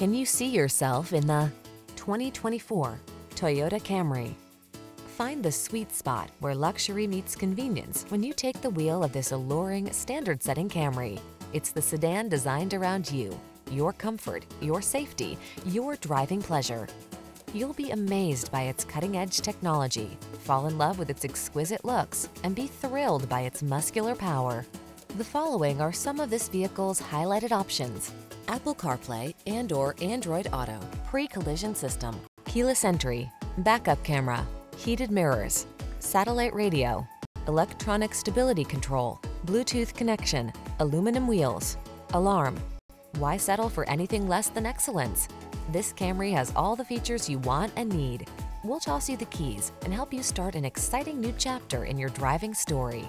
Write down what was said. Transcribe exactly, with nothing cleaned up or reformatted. Can you see yourself in the twenty twenty-four Toyota Camry? Find the sweet spot where luxury meets convenience when you take the wheel of this alluring, standard-setting Camry. It's the sedan designed around you, your comfort, your safety, your driving pleasure. You'll be amazed by its cutting-edge technology, fall in love with its exquisite looks, and be thrilled by its muscular power. The following are some of this vehicle's highlighted options: Apple CarPlay and or Android Auto, pre-collision system, keyless entry, backup camera, heated mirrors, satellite radio, electronic stability control, Bluetooth connection, aluminum wheels, alarm. Why settle for anything less than excellence? This Camry has all the features you want and need. We'll toss you the keys and help you start an exciting new chapter in your driving story.